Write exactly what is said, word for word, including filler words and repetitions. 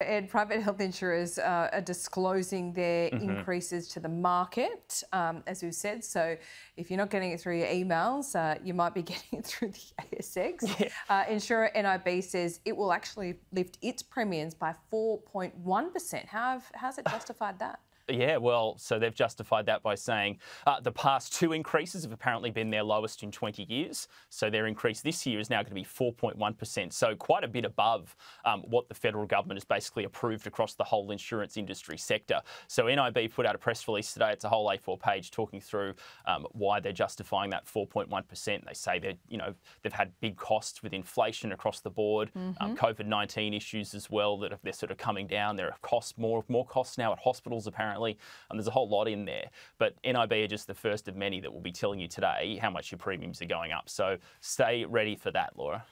Ed, private health insurers uh, are disclosing their mm-hmm. increases to the market, um, as we've said. So if you're not getting it through your emails, uh, you might be getting it through the A S X. Yeah. Uh, insurer N I B says it will actually lift its premiums by four point one percent. How has it justified that? Yeah, well, so they've justified that by saying uh, the past two increases have apparently been their lowest in twenty years. So their increase this year is now going to be four point one percent. So quite a bit above um, what the federal government has basically approved across the whole insurance industry sector. So N I B put out a press release today. It's a whole A four page talking through um, why they're justifying that four point one percent. They say that, you know, they've had big costs with inflation across the board, mm-hmm. um, COVID nineteen issues as well, that they're sort of coming down. There are costs, more, more costs now at hospitals apparently. And there's a whole lot in there, but N I B are just the first of many that will be telling you today how much your premiums are going up. So stay ready for that, Laura.